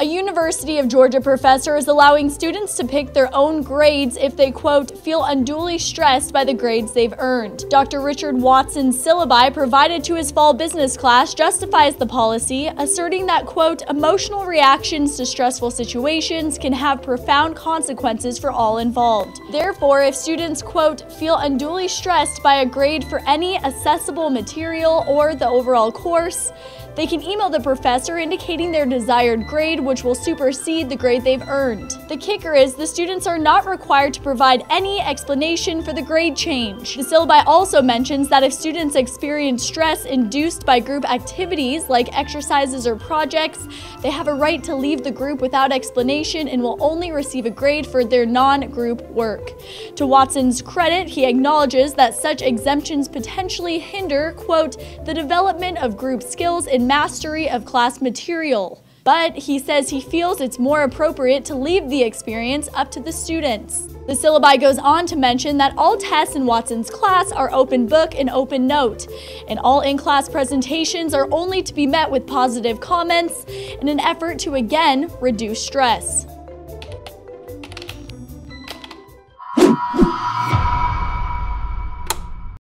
A University of Georgia professor is allowing students to pick their own grades if they, quote, feel unduly stressed by the grades they've earned. Dr. Richard Watson's syllabi provided to his fall business class justifies the policy, asserting that, quote, emotional reactions to stressful situations can have profound consequences for all involved. Therefore, if students, quote, feel unduly stressed by a grade for any accessible material or the overall course, they can email the professor indicating their desired grade, which will supersede the grade they've earned. The kicker is the students are not required to provide any explanation for the grade change. The syllabi also mentions that if students experience stress induced by group activities like exercises or projects, they have a right to leave the group without explanation and will only receive a grade for their non-group work. To Watson's credit, he acknowledges that such exemptions potentially hinder, quote, the development of group skills and mastery of class material. But he says he feels it's more appropriate to leave the experience up to the students. The syllabi goes on to mention that all tests in Watson's class are open book and open note, and all in-class presentations are only to be met with positive comments in an effort to again reduce stress.